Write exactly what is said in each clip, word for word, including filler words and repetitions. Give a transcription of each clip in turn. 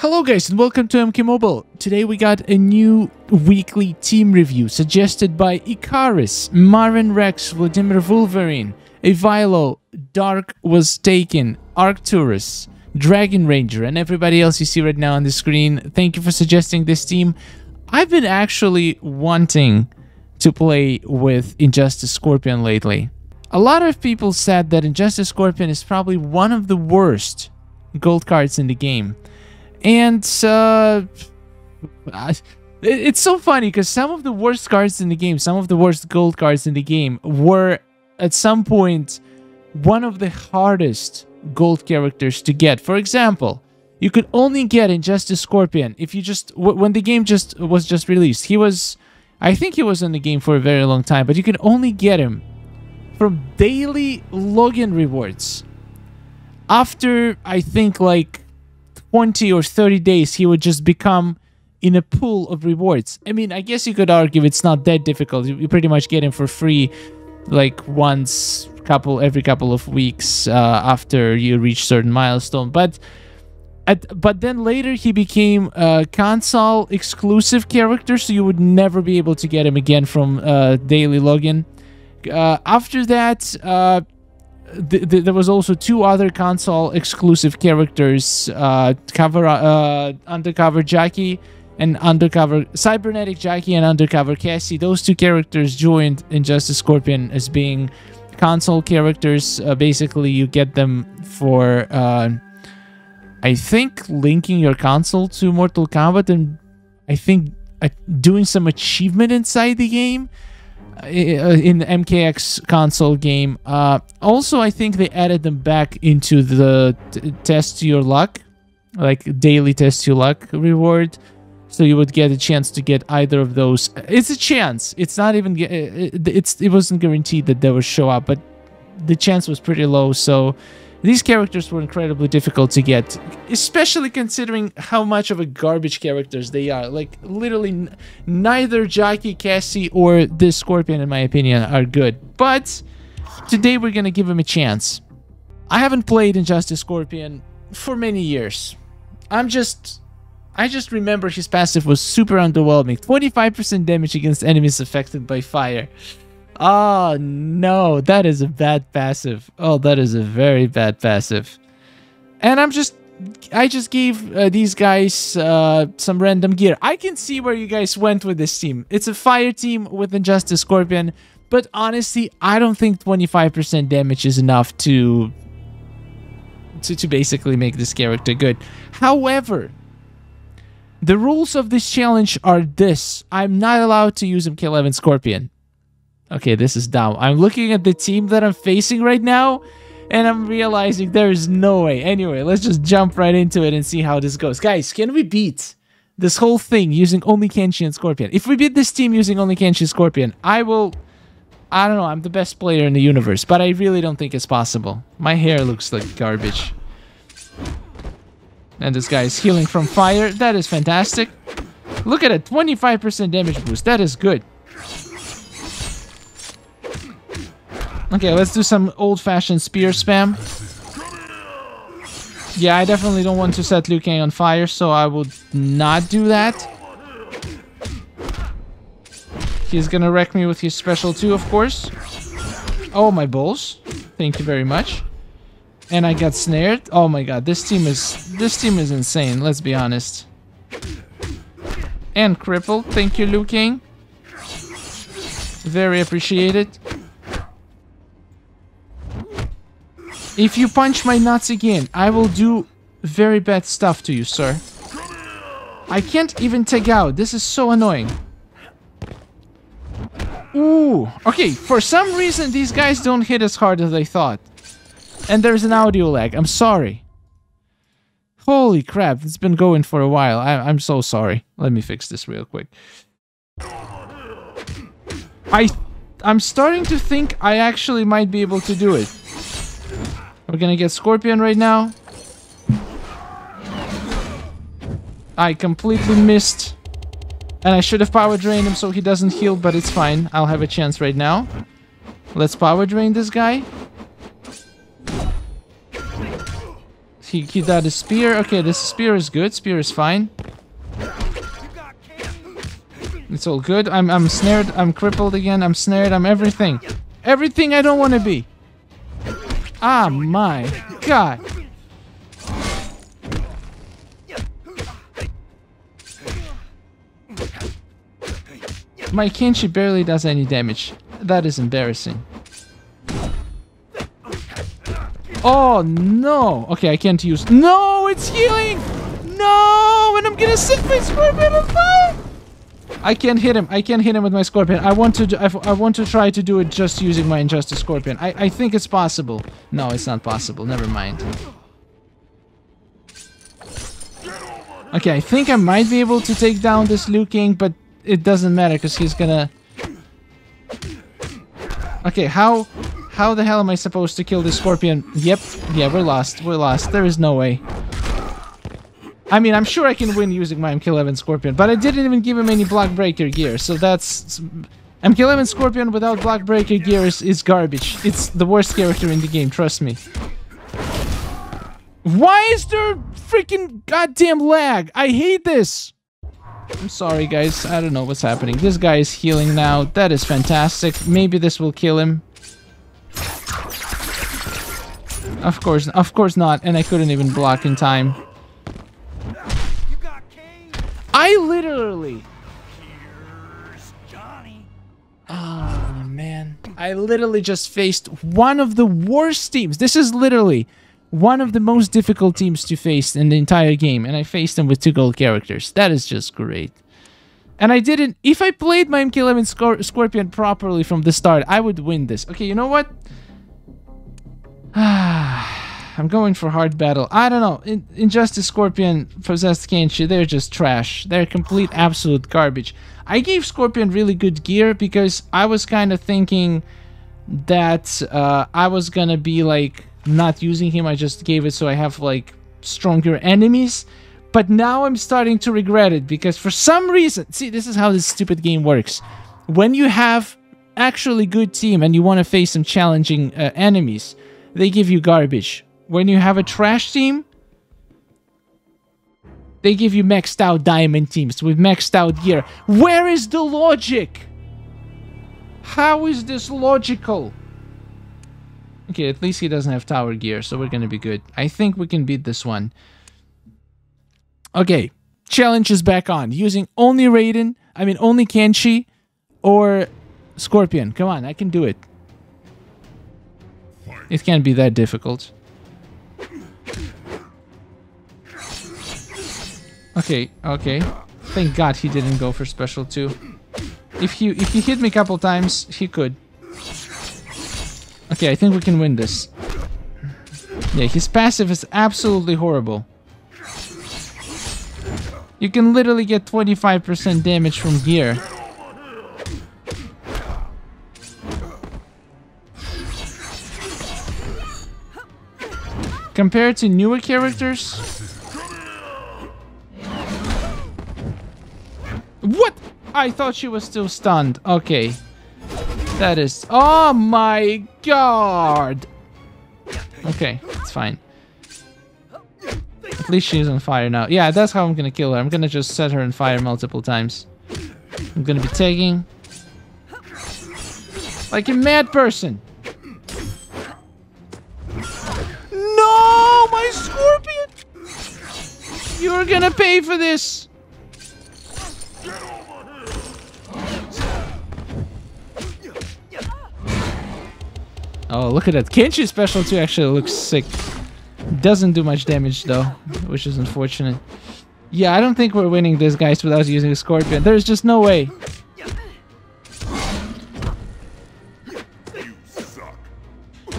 Hello guys and welcome to MKMobile. Today we got a new weekly team review suggested by Icarus, Marin Rex, Vladimir Wolverine, Avilo, Dark Was Taken, Arcturus, Dragon Ranger, and everybody else you see right now on the screen. Thank you for suggesting this team. I've been actually wanting to play with Injustice Scorpion lately. A lot of people said that Injustice Scorpion is probably one of the worst gold cards in the game. And uh, it's so funny because some of the worst cards in the game, some of the worst gold cards in the game were at some point one of the hardest gold characters to get. For example, you could only get Injustice Scorpion if you just, when the game just was just released. He was, I think he was in the game for a very long time, but you could only get him from daily login rewards. After, I think, like twenty or thirty days, he would just become in a pool of rewards. I mean, I guess you could argue it's not that difficult. You pretty much get him for free, like once, couple every couple of weeks uh, after you reach certain milestone. But at, but then later he became a console exclusive character, so you would never be able to get him again from uh, daily login. Uh, after that. Uh, Th th there was also two other console exclusive characters, uh, cover, uh, Undercover Jackie and Undercover Cybernetic Jackie and Undercover Cassie. Those two characters joined Injustice Scorpion as being console characters. Uh, basically, you get them for, uh, I think, linking your console to Mortal Kombat and I think uh, doing some achievement inside the game. In the M K X console game. Uh, also, I think they added them back into the t test your luck, like daily test your luck reward. So you would get a chance to get either of those. It's a chance. It's not even, it's, it wasn't guaranteed that they would show up, but the chance was pretty low. So these characters were incredibly difficult to get, especially considering how much of a garbage characters they are. Like, literally, n neither Jackie, Cassie, or this Scorpion, in my opinion, are good. But today we're gonna give him a chance. I haven't played Injustice Scorpion for many years. I'm just... I just remember his passive was super underwhelming. twenty-five percent damage against enemies affected by fire. Oh no, that is a bad passive. Oh, that is a very bad passive. And I'm just, I just gave uh, these guys uh, some random gear. I can see where you guys went with this team. It's a fire team with Injustice Scorpion, but honestly, I don't think twenty-five percent damage is enough to, to, to basically make this character good. However, the rules of this challenge are this. I'm not allowed to use M K eleven Scorpion. Okay, this is dumb. I'm looking at the team that I'm facing right now, and I'm realizing there is no way. Anyway, let's just jump right into it and see how this goes. Guys, can we beat this whole thing using only Kenshi and Scorpion? If we beat this team using only Kenshi and Scorpion, I will... I don't know, I'm the best player in the universe, but I really don't think it's possible. My hair looks like garbage. And this guy is healing from fire. That is fantastic. Look at it, twenty-five percent damage boost. That is good. Okay, let's do some old-fashioned spear spam. Yeah, I definitely don't want to set Liu Kang on fire, so I would not do that. He's gonna wreck me with his special too, of course. Oh, my balls. Thank you very much. And I got snared. Oh my god, this team is... This team is insane, let's be honest. And crippled. Thank you, Liu Kang. Very appreciated. If you punch my nuts again, I will do very bad stuff to you, sir. I can't even take out. This is so annoying. Ooh. Okay, for some reason, these guys don't hit as hard as I thought. And there's an audio lag. I'm sorry. Holy crap. It's been going for a while. I I'm so sorry. Let me fix this real quick. I I'm starting to think I actually might be able to do it. We're gonna get Scorpion right now. I completely missed. And I should have power drained him so he doesn't heal, but it's fine. I'll have a chance right now. Let's power drain this guy. He gets out his spear. Okay, this spear is good. Spear is fine. It's all good. I'm I'm snared. I'm crippled again. I'm snared. I'm everything. Everything I don't want to be. Ah, my God. My Kenshi barely does any damage. That is embarrassing. Oh, no. Okay, I can't use... No, it's healing. No, and I'm going to set my Scorpion on fire. I can't hit him. I can't hit him with my Scorpion. I want to do, I, I want to try to do it just using my Injustice Scorpion. I, I think it's possible. No, it's not possible. Never mind. Okay, I think I might be able to take down this Liu Kang, but it doesn't matter because he's gonna... Okay, how... How the hell am I supposed to kill this Scorpion? Yep. Yeah, we're lost. We're lost. There is no way. I mean, I'm sure I can win using my M K eleven Scorpion, but I didn't even give him any Block Breaker gear, so that's... M K eleven Scorpion without Block Breaker gear is, is garbage. It's the worst character in the game, trust me. Why is there freaking goddamn lag? I hate this! I'm sorry, guys. I don't know what's happening. This guy is healing now. That is fantastic. Maybe this will kill him. Of course, of course not, and I couldn't even block in time. I literally... Oh, man. I literally just faced one of the worst teams. This is literally one of the most difficult teams to face in the entire game, and I faced them with two gold characters. That is just great. And I didn't... If I played my M K eleven Scor- Scorpion properly from the start, I would win this. Okay, you know what? I'm going for hard battle. I don't know. In Injustice Scorpion, Possessed Kenshi, they're just trash. They're complete absolute garbage. I gave Scorpion really good gear because I was kind of thinking that uh, I was going to be like not using him. I just gave it so I have like stronger enemies. But now I'm starting to regret it because for some reason... See, this is how this stupid game works. When you have actually good team and you want to face some challenging uh, enemies... They give you garbage. When you have a trash team, they give you maxed out diamond teams with maxed out gear. Where is the logic? How is this logical? Okay, at least he doesn't have tower gear, so we're gonna be good. I think we can beat this one. Okay, challenge is back on. Using only Raiden, I mean only Kenshi or Scorpion. Come on, I can do it. It can't be that difficult. Okay, okay. Thank God he didn't go for special two. If he if he hit me a couple times, he could. Okay, I think we can win this. Yeah, his passive is absolutely horrible. You can literally get twenty-five percent damage from gear. Compared to newer characters... What? I thought she was still stunned. Okay. That is... Oh my God! Okay, it's fine. At least she's on fire now. Yeah, that's how I'm gonna kill her. I'm gonna just set her on fire multiple times. I'm gonna be tagging. Like a mad person! No, my Scorpion! You're gonna pay for this! Oh, look at that. Kenshi's special too actually looks sick. Doesn't do much damage though, which is unfortunate. Yeah, I don't think we're winning this, guys, without using a Scorpion. There's just no way.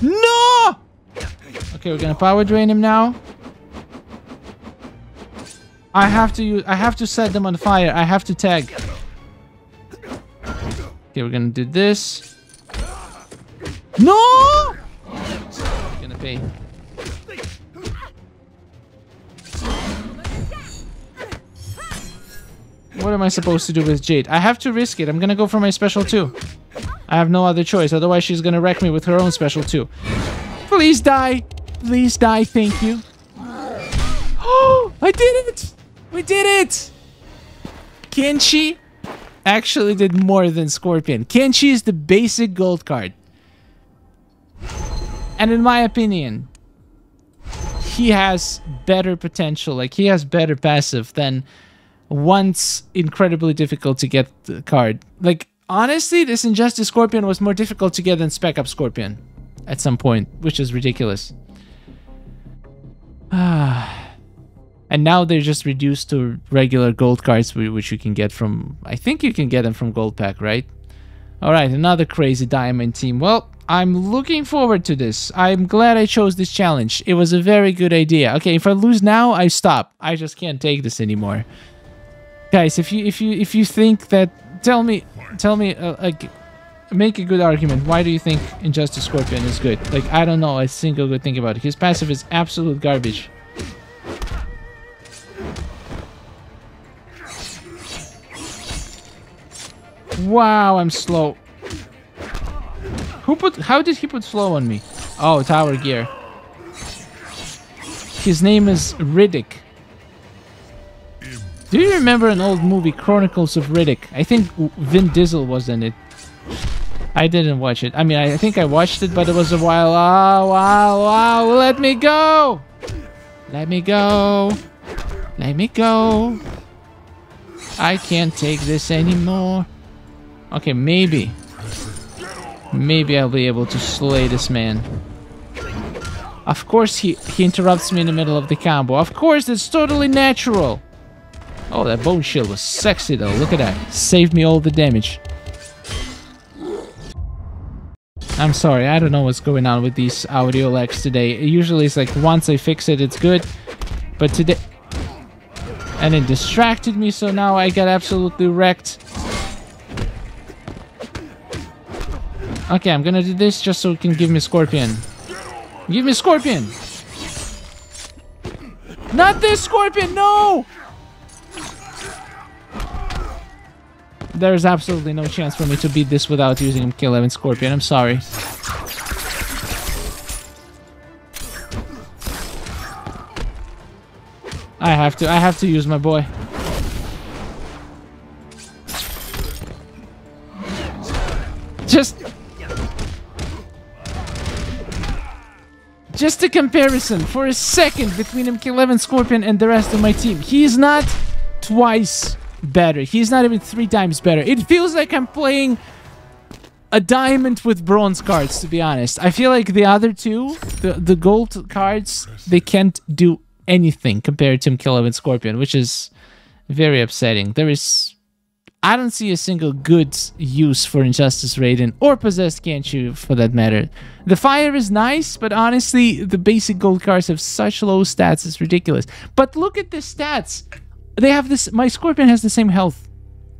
No! Okay, we're gonna power drain him now. I have to use, I have to set them on fire. I have to tag. Okay, we're gonna do this. No! I'm gonna pay. What am I supposed to do with Jade? I have to risk it. I'm gonna go for my special two. I have no other choice. Otherwise, she's gonna wreck me with her own special two. Please die. Please die, thank you. Oh, I did it! We did it! Kenshi actually did more than Scorpion. Kenshi is the basic gold card. And in my opinion, he has better potential. Like, he has better passive than once incredibly difficult to get the card. Like, honestly, this Injustice Scorpion was more difficult to get than Spec Up Scorpion at some point, which is ridiculous. And now they're just reduced to regular gold cards, which you can get from... I think you can get them from Gold Pack, right? Alright, another crazy diamond team. Well, I'm looking forward to this. I'm glad I chose this challenge. It was a very good idea. Okay, if I lose now, I stop. I just can't take this anymore. Guys, if you if you if you think that... Tell me... Tell me... Uh, like, make a good argument. Why do you think Injustice Scorpion is good? Like, I don't know a single good thing about it. His passive is absolute garbage. Wow, I'm slow. Who put... How did he put slow on me? Oh, tower gear. His name is Riddick. Do you remember an old movie, Chronicles of Riddick? I think Vin Diesel was in it. I didn't watch it. I mean, I think I watched it, but it was a while... Oh, wow, wow, let me go! Let me go! Let me go! I can't take this anymore. Okay, maybe. Maybe I'll be able to slay this man. Of course he, he interrupts me in the middle of the combo. Of course, that's totally natural. Oh, that bone shield was sexy though. Look at that. Saved me all the damage. I'm sorry, I don't know what's going on with these audio lags today. Usually it's like once I fix it, it's good. But today... And it distracted me, so now I got absolutely wrecked. Okay, I'm gonna do this just so it can give me Scorpion. Give me Scorpion! Not this Scorpion, no! There's absolutely no chance for me to beat this without using M K eleven Scorpion, I'm sorry. I have to, I have to use my boy. Just... Just a comparison for a second between M K eleven Scorpion and the rest of my team. He's not twice better. He's not even three times better. It feels like I'm playing a diamond with bronze cards, to be honest. I feel like the other two, the, the gold cards, they can't do anything compared to M K eleven Scorpion, which is very upsetting. There is... I don't see a single good use for Injustice Raiden or Possessed Ganchu for that matter. The fire is nice, but honestly, the basic gold cards have such low stats, it's ridiculous. But look at the stats. They have this... My Scorpion has the same health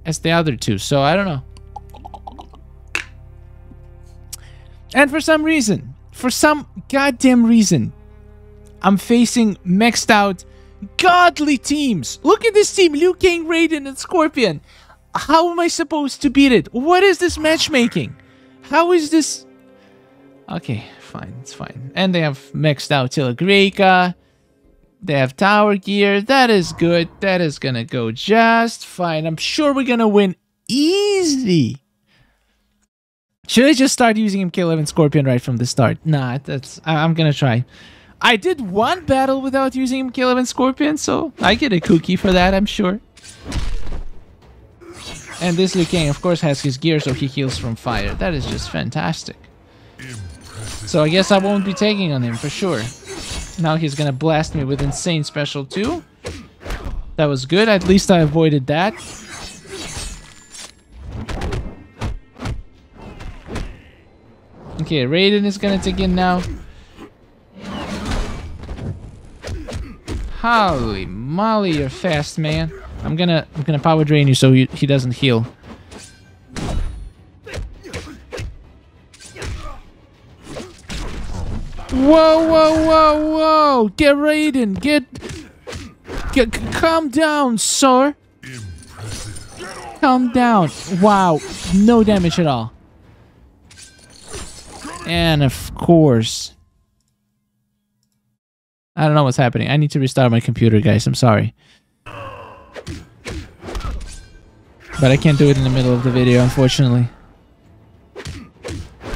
as the other two, so I don't know. And for some reason, for some goddamn reason, I'm facing maxed out godly teams. Look at this team, Liu Kang, Raiden, and Scorpion. How am I supposed to beat it? What is this matchmaking? How is this? Okay, fine, it's fine. And they have maxed out Telegreka. They have tower gear. That is good. That is gonna go just fine. I'm sure we're gonna win easy. Should I just start using M K eleven Scorpion right from the start? Nah, that's... I'm gonna try. I did one battle without using M K eleven Scorpion, so I get a cookie for that, I'm sure. And this Liu Kang, of course, has his gear, so he heals from fire. That is just fantastic. Impressive. So I guess I won't be taking on him, for sure. Now he's gonna blast me with Insane Special too. That was good. At least I avoided that. Okay, Raiden is gonna take in now. Holy moly, you're fast, man. I'm gonna I'm gonna power drain you so you, he doesn't heal. Whoa, whoa, whoa, whoa! Get Raiden, get, get, calm down, sir. Impressive. Calm down. Wow, no damage at all. And of course, I don't know what's happening. I need to restart my computer, guys. I'm sorry. But I can't do it in the middle of the video, unfortunately.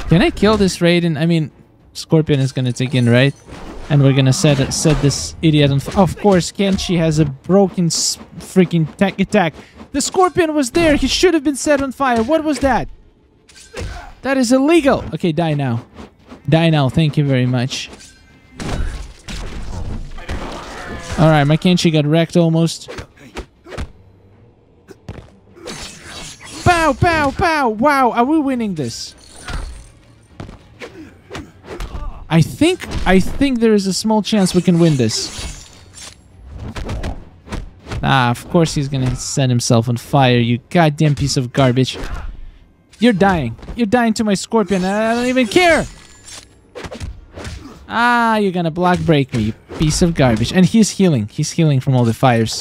Can I kill this Raiden? I mean, Scorpion is gonna take in, right? And we're gonna set set this idiot on. Of course, Kenshi has a broken freaking tech attack. The Scorpion was there. He should have been set on fire. What was that? That is illegal. Okay, die now. Die now. Thank you very much. All right, my Kenshi got wrecked almost. Pow! Pow! Pow! Wow! Are we winning this? I think, I think there is a small chance we can win this. Ah, of course he's gonna set himself on fire, you goddamn piece of garbage. You're dying. You're dying to my Scorpion, and I don't even care! Ah, you're gonna block break me, you piece of garbage. And he's healing. He's healing from all the fires.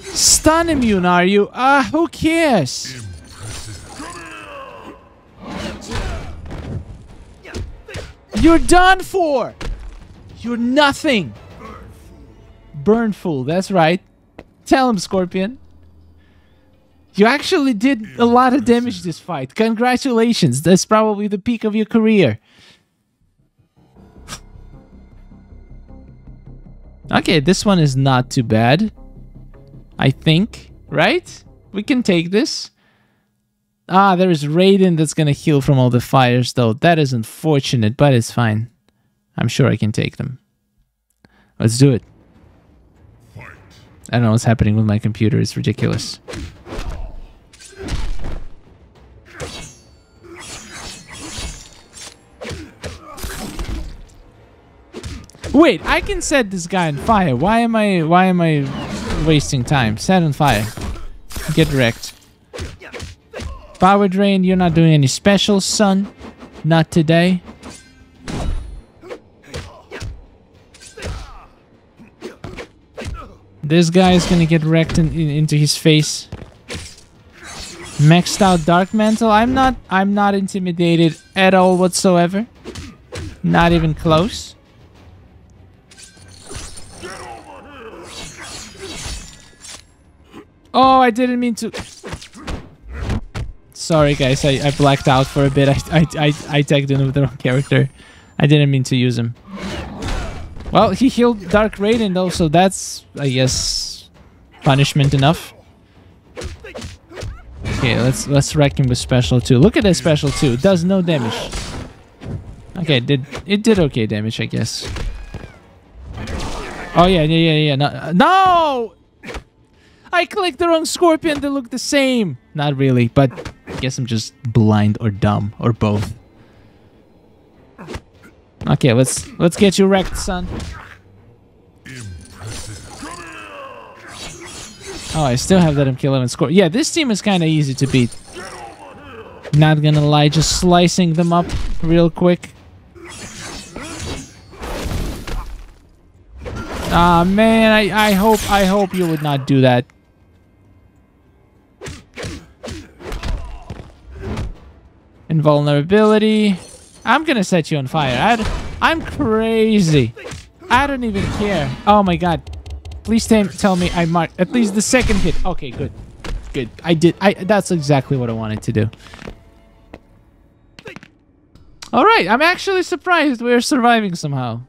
Stun immune, are you? Ah, uh, who cares? You're done for! You're nothing! Burn fool, that's right. Tell him, Scorpion. You actually did a lot of damage this fight. Congratulations, that's probably the peak of your career. Okay, this one is not too bad. I think, right? We can take this. Ah, there is Raiden that's gonna heal from all the fires, though. That is unfortunate, but it's fine. I'm sure I can take them. Let's do it. Fight. I don't know what's happening with my computer. It's ridiculous. Wait, I can set this guy on fire. Why am I? Why am I wasting time? Set on fire. Get wrecked. Power drain, you're not doing any specials, son. Not today. This guy is gonna get wrecked in, in, into his face. Maxed out Dark Mantle. I'm not. I'm not intimidated at all whatsoever. Not even close. Oh, I didn't mean to. Sorry guys, I, I blacked out for a bit. I, I, I, I tagged in with the wrong character. I didn't mean to use him. Well, he healed Dark Raiden though, so that's, I guess, punishment enough. Okay, let's let's wreck him with special two. Look at that special two. It does no damage. Okay, it did it did okay damage, I guess. Oh yeah, yeah, yeah, yeah. No! no! I clicked the wrong Scorpion. They look the same. Not really, but... I guess I'm just blind or dumb or both. Okay, let's let's get you wrecked, son. Impressive. Oh, I still have that M K eleven score. Yeah, this team is kind of easy to beat. Not gonna lie, just slicing them up real quick. Ah, man, I I hope I hope you would not do that. Invulnerability. I'm gonna set you on fire. I d I'm crazy. I don't even care. Oh my god. Please tell me I marked at least the second hit. Okay, good. Good. I did. I. That's exactly what I wanted to do. Alright, I'm actually surprised we're surviving somehow.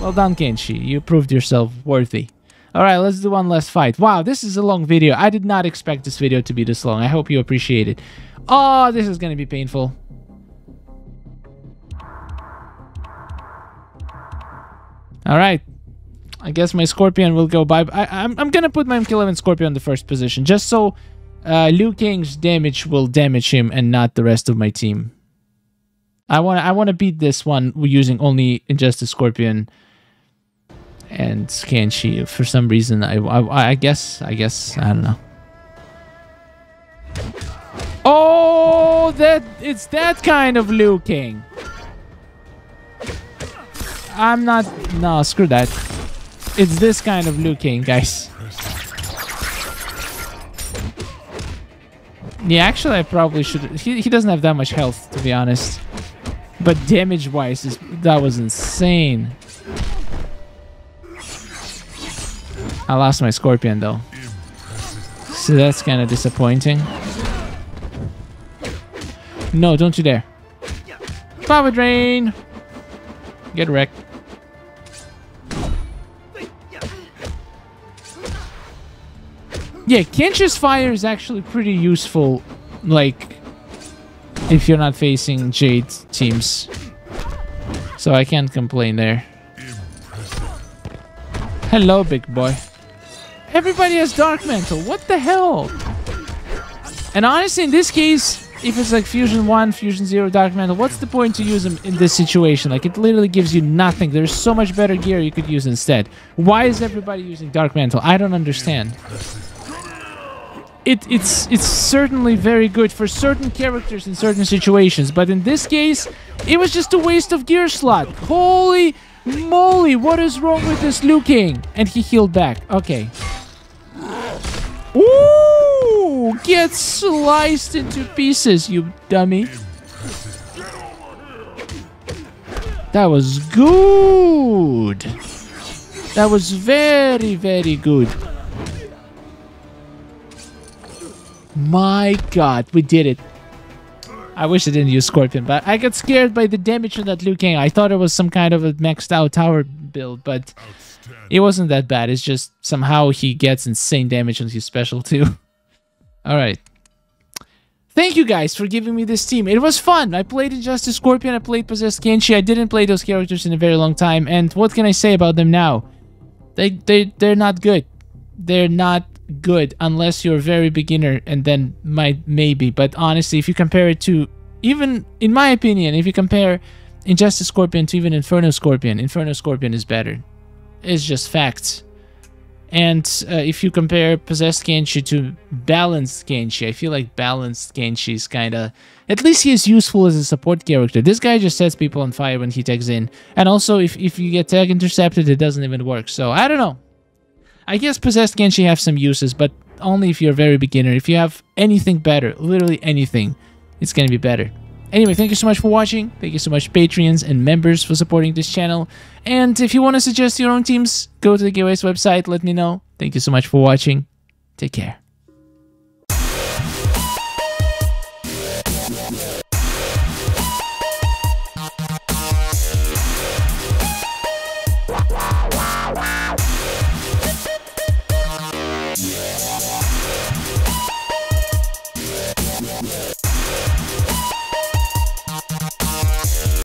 Well done, Kenshi. You proved yourself worthy. Alright, let's do one last fight. Wow, this is a long video. I did not expect this video to be this long. I hope you appreciate it. Oh, this is gonna be painful. Alright. I guess my Scorpion will go by. I, I'm, I'm gonna put my M K eleven Scorpion in the first position, just so uh, Liu Kang's damage will damage him and not the rest of my team. I wanna, I wanna beat this one using only Injustice Scorpion and Kenshi. For some reason, I, I, I guess, I guess, I don't know. Oh, that it's that kind of Liu Kang. I'm not... No, screw that. It's this kind of Liu Kang, guys. Yeah, actually, I probably should... He, he doesn't have that much health, to be honest. But damage-wise, is, that was insane. I lost my Scorpion, though. So that's kind of disappointing. No, don't you dare. Power Drain! Get wrecked. Yeah, Kenshi's fire is actually pretty useful, like, if you're not facing Jade teams. So I can't complain there. Hello, big boy. Everybody has Dark Mantle. What the hell? And honestly, in this case, if it's like Fusion one, Fusion zero, Dark Mantle, what's the point to use them in this situation? Like, it literally gives you nothing. There's so much better gear you could use instead. Why is everybody using Dark Mantle? I don't understand. It, it's it's certainly very good for certain characters in certain situations, but in this case, it was just a waste of gear slot. Holy moly, what is wrong with this Liu Kang? And he healed back. Okay. Ooh! Get sliced into pieces, you dummy. That was good. That was very, very good. My god, we did it. I wish I didn't use Scorpion, but I got scared by the damage on that Liu Kang. I thought it was some kind of a maxed out tower build, but it wasn't that bad. It's just somehow he gets insane damage on his special too. Alright. Thank you guys for giving me this team. It was fun. I played Injustice Scorpion, I played Possessed Kenshi. I didn't play those characters in a very long time, and what can I say about them now? They, they, they're not good. They're not good unless you're very beginner, and then might maybe, but honestly, if you compare it to, even in my opinion, if you compare Injustice Scorpion to even Inferno Scorpion, Inferno Scorpion is better. It's just facts. And uh, if you compare Possessed Kenshi to Balanced Kenshi, I feel like Balanced Kenshi is kind of, at least he is useful as a support character. This guy just sets people on fire when he tags in, and also if, if you get tag intercepted, it doesn't even work. So I don't know, I guess Possessed Kenshi have some uses, but only if you're very beginner. If you have anything better, literally anything, it's gonna be better. Anyway, thank you so much for watching. Thank you so much, Patreons and members, for supporting this channel. And if you want to suggest your own teams, go to the giveaways website, let me know. Thank you so much for watching. Take care.